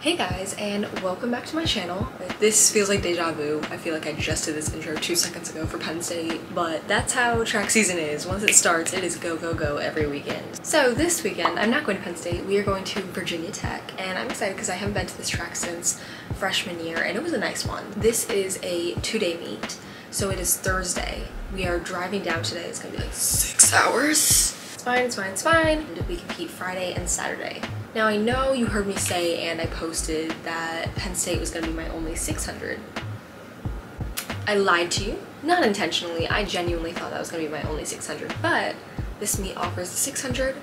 Hey guys, and welcome back to my channel. This feels like deja vu. I feel like I just did this intro 2 seconds ago for Penn State, but that's how track season is. Once it starts, it is go, go, go every weekend. So this weekend, I'm not going to Penn State. We are going to Virginia Tech, and I'm excited because I haven't been to this track since freshman year, and it was a nice one. This is a 2-day meet, so it is Thursday. We are driving down today. It's gonna be like 6 hours. It's fine. And we compete Friday and Saturday. Now I know you heard me say, and I posted, that Penn State was gonna be my only 600. I lied to you, not intentionally. I genuinely thought that was gonna be my only 600, but this meet offers the 600,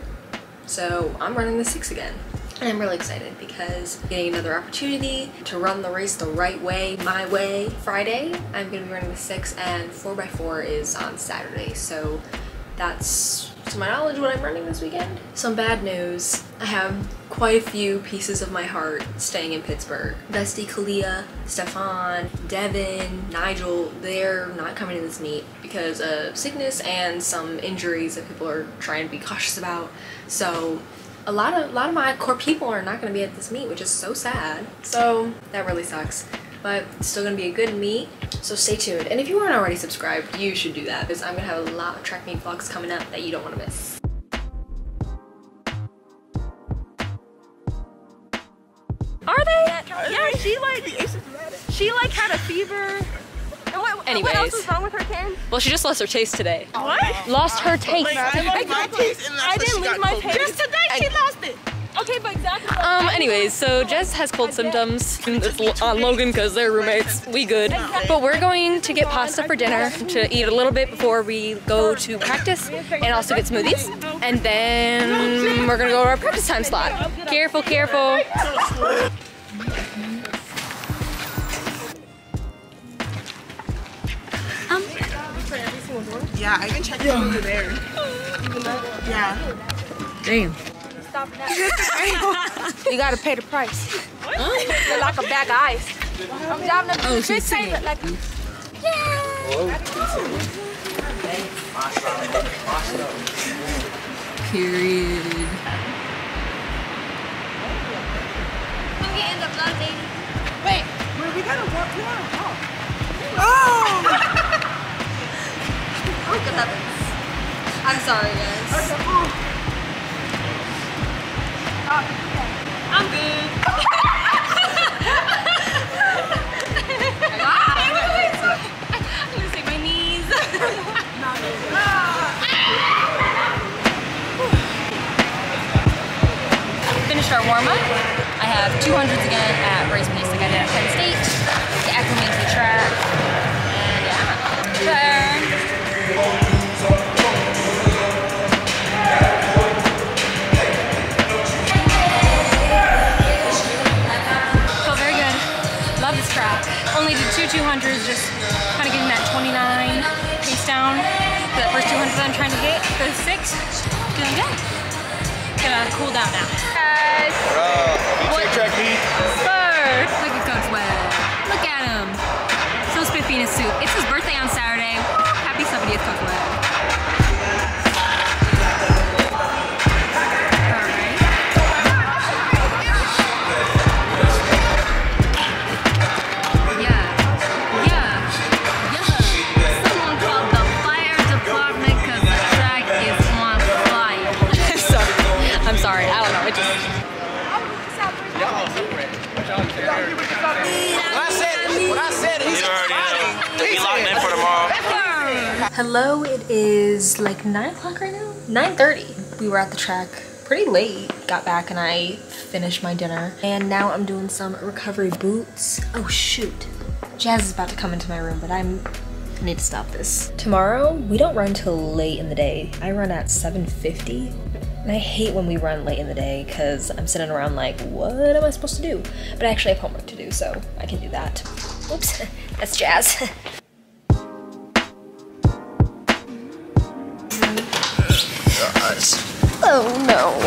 so I'm running the 6 again. And I'm really excited because getting another opportunity to run the race the right way, my way. Friday, I'm gonna be running the 6, and 4x4 is on Saturday, so that's, to my knowledge, what I'm running this weekend. Some bad news. I have quite a few pieces of my heart staying in Pittsburgh. Bestie, Kalia, Stefan, Devin, Nigel, they're not coming to this meet because of sickness and some injuries that people are trying to be cautious about. So a lot of my core people are not gonna be at this meet, which is so sad. So that really sucks. But it's still gonna be a good meet, so stay tuned. And if you aren't already subscribed, you should do that because I'm gonna have a lot of track meet vlogs coming up that you don't wanna miss. Are they? Yeah, she like had a fever. Anyways, what else was wrong with her taste? Well, she just lost her taste today. What? Lost her taste. Like, I didn't lose my taste. Just today she lost it. Okay, but exactly. Anyways, so Jess has cold symptoms. It's on Logan because they're roommates. We good. But we're going to get pasta for dinner to eat a little bit before we go to practice and also get smoothies. And then we're going to go to our practice time slot. Careful, careful. Yeah, I can check it over there. Yeah. Damn. You gotta pay the price. What? Huh? Like a bag of ice. I'm driving up to the table like, yeah. Period. I'm getting the vlog, lady. Wait, we gotta walk. We gotta walk. Oh! Look at that. I'm sorry, guys. Okay. Oh. I'm good. I'm going to save my knees. Finished our warm-up. I have 200s again at race pace like I did at Penn State. It acclimates the track. And yeah, I'm out. Only did two 200s, just kind of getting that 29 pace down. The first 200s I'm trying to hit, for the 6, doing good. Gonna cool down now. Guys! What track beat? Spurs! Look at Coach Webb. Look at him. So spiffy in his suit. It's his birthday on Saturday. Happy 70th, Coach Webb. Hello, it is like 9 o'clock right now? 9:30. We were at the track pretty late. Got back and I finished my dinner. And now I'm doing some recovery boots. Oh shoot. Jazz is about to come into my room, but I need to stop this. Tomorrow, we don't run till late in the day. I run at 7:50. And I hate when we run late in the day because I'm sitting around like, what am I supposed to do? But I actually have homework to do, so I can do that. Oops, that's Jazz. Oh no.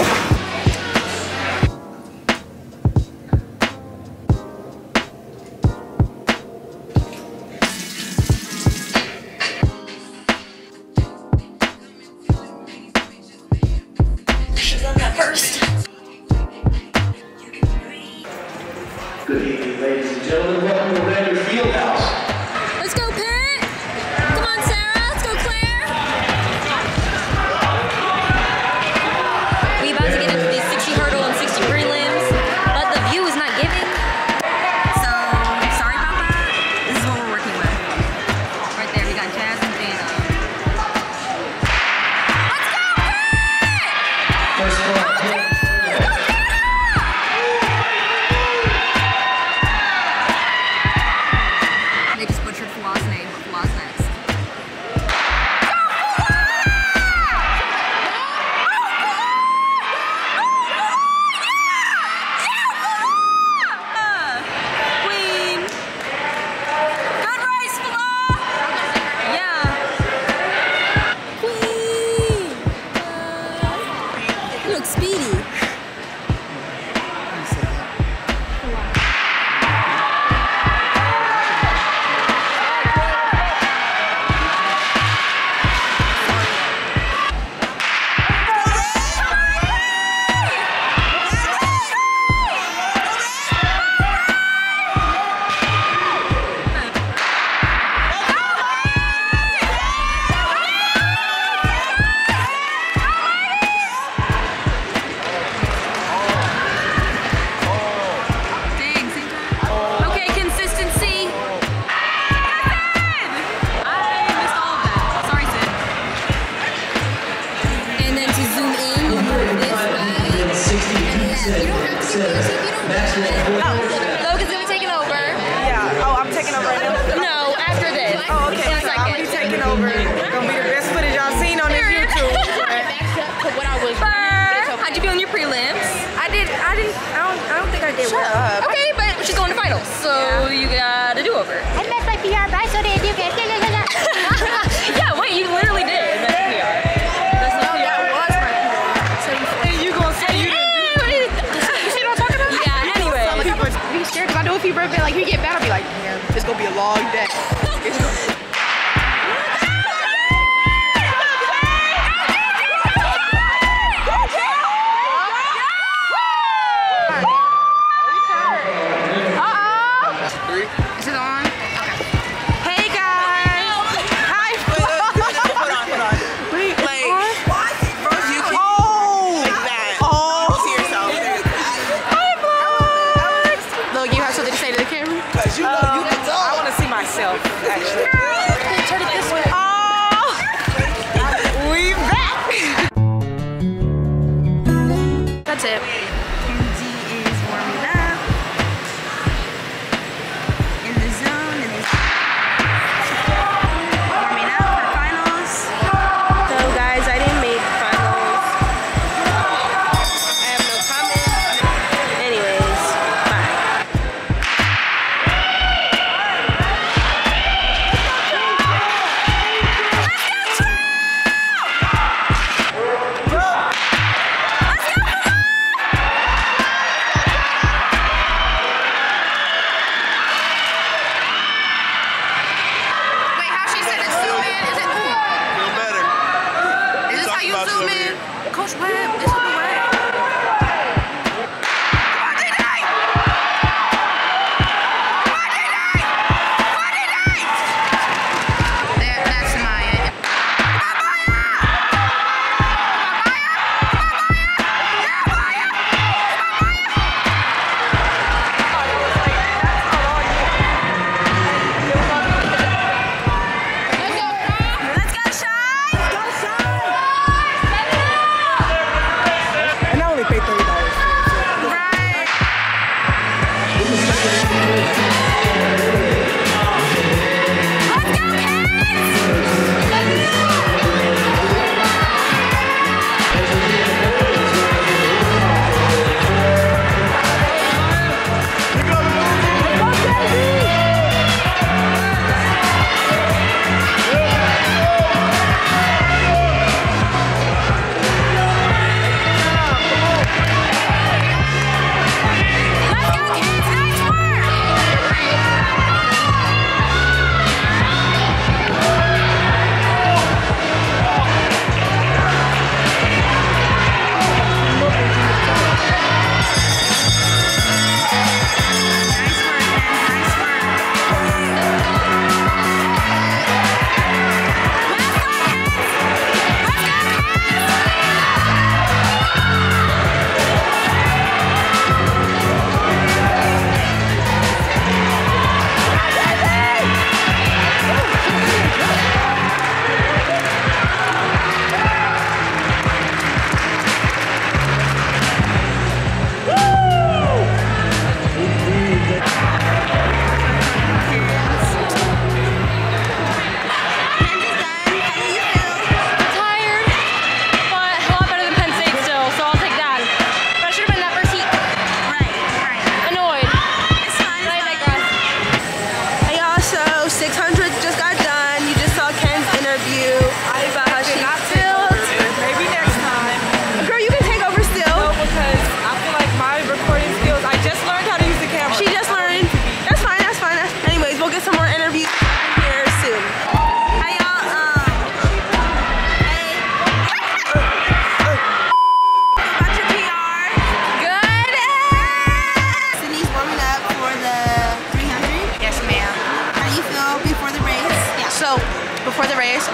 Okay, but she's going to finals, so you got a do-over. I messed my PR, but I so did you guys. Yeah, wait, you literally did mess my PR. That's not PR. That was my PR. And you gonna say you didn't. She don't talk about it? Yeah, anyway. I'd be scared, because I know if he broke it, like, he get mad, I'd be like, man, it's gonna be a long day.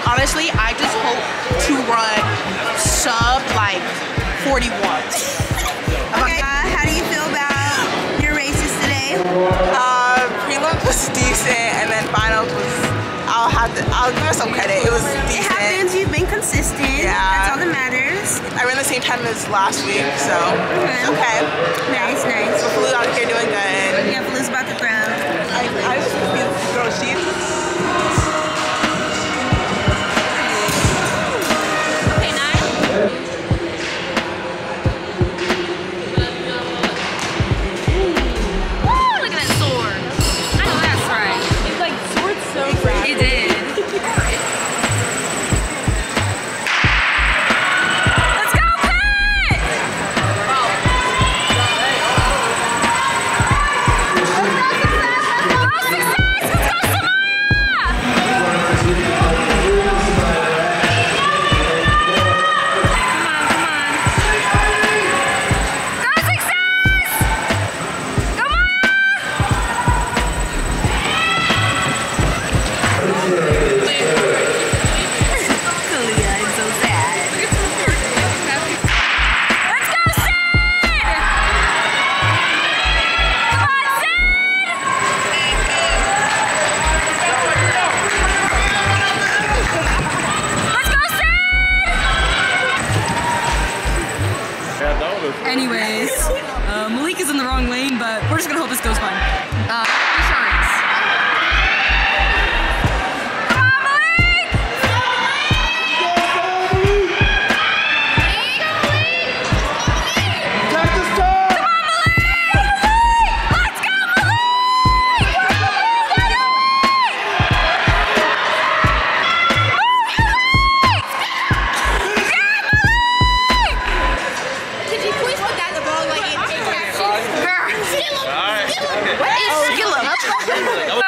Honestly, I just hope to run sub like 41. Okay, how do you feel about your races today? Prelim was decent, and then final was, I'll give her some credit. It was decent. It happens, you've been consistent. Yeah. That's all that matters. I ran the same time as last week, so it's okay. Nice, nice. But Blue's out here doing good. Yeah, Blue's about to throw. I was supposed to be throwing sheets.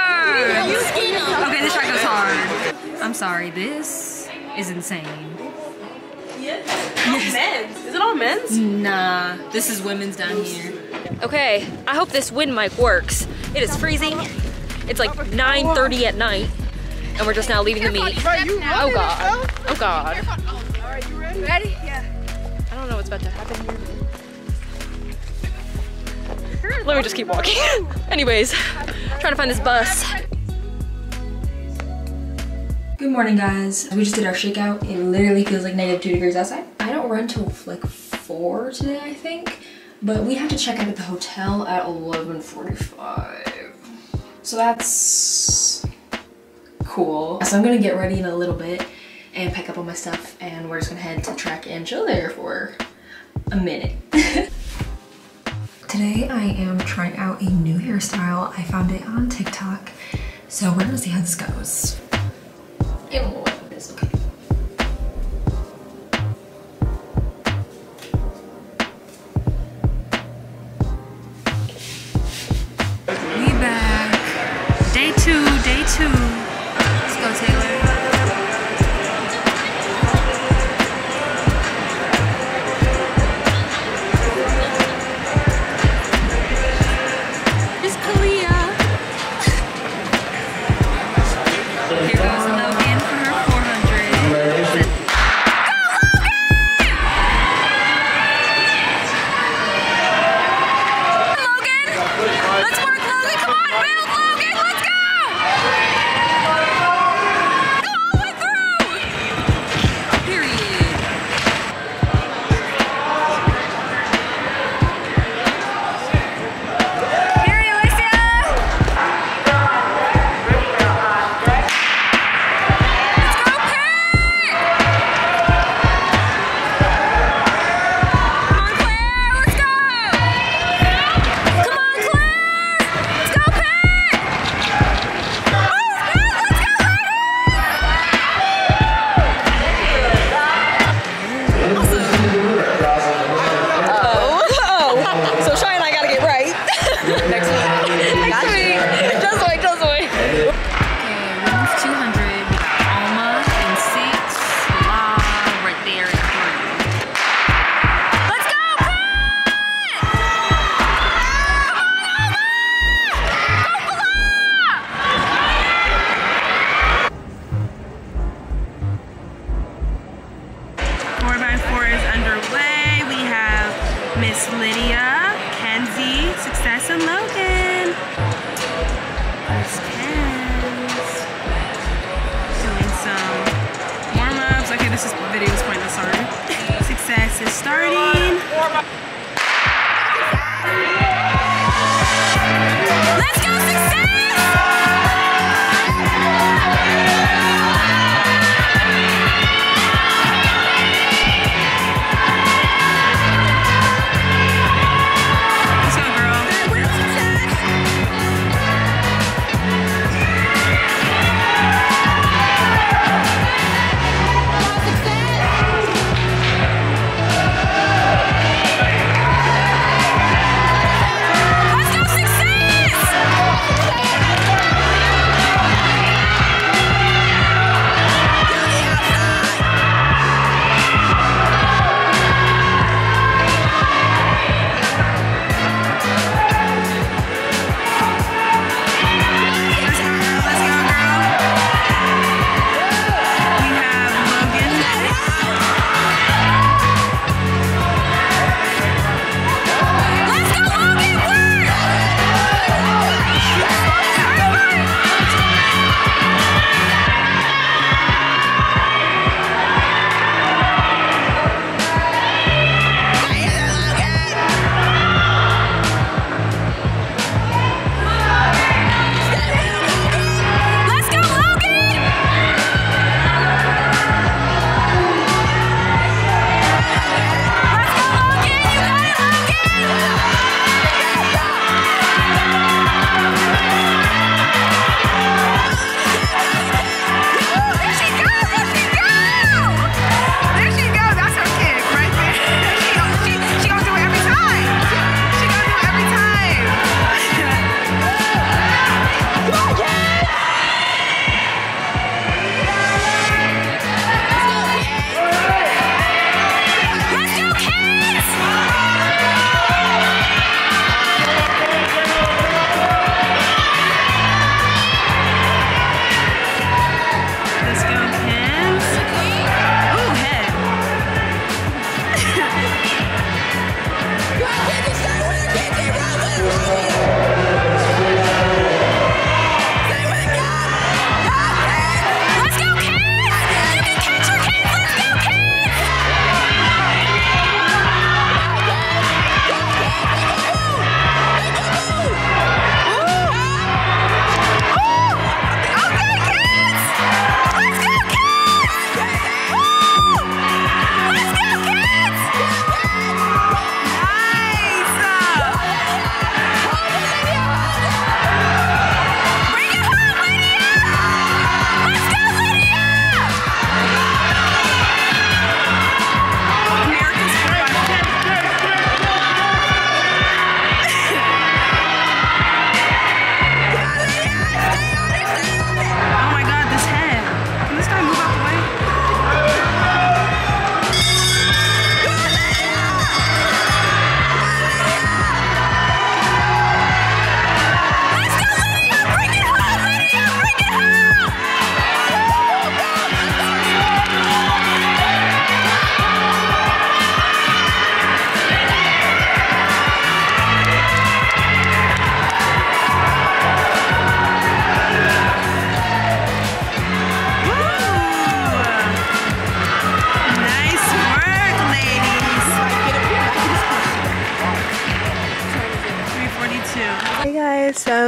hard. Okay, this shot goes hard. I'm sorry, this is insane. Yes. Men's. Is it all men's? Nah, this is women's down here. Okay, I hope this wind mic works. It is freezing. It's like 9:30 at night, and we're just now leaving the meet. Oh God, oh God. All right, you ready? Ready? Yeah. I don't know what's about to happen here. Let me just keep walking. Anyways, trying to find this bus. Good morning, guys. We just did our shakeout. It literally feels like -2 degrees outside. I don't run till like 4 today, I think. But we have to check out at the hotel at 11:45. So that's cool. So I'm gonna get ready in a little bit and pack up all my stuff, and we're just gonna head to track and chill there for a minute. Today I am trying out a new hairstyle. I found it on TikTok. So we're gonna see how this goes. Ew.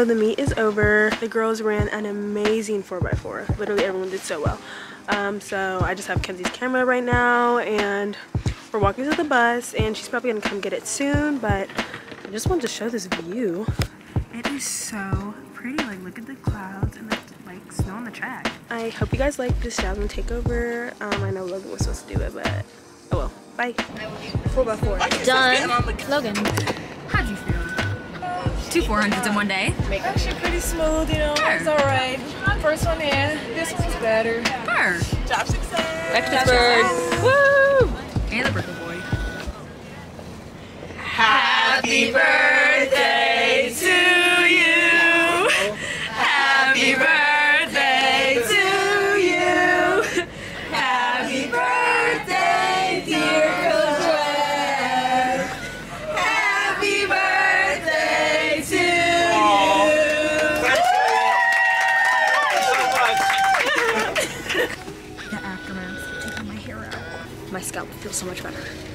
So the meet is over. The girls ran an amazing 4x4. Literally everyone did so well. So I just have Kenzie's camera right now, and we're walking to the bus, and she's probably gonna come get it soon, but I just wanted to show this view. It is so pretty. Like, look at the clouds and the like snow on the track. I hope you guys like this Jasmine takeover. I know Logan was supposed to do it, but oh well. Bye. 4x4. Done. Logan, how'd you feel? 2 400s in one day. Actually pretty smooth, you know. Sure. It's alright. First one in. This one's better. Sure. Job success. Back to Pittsburgh. Woo! And the birthday boy. Happy birthday to you. Happy birthday to you. Happy birthday, dear Coach. Happy birthday to you. Thank you so much. The aftermath, taking my hair out. My scalp feels so much better.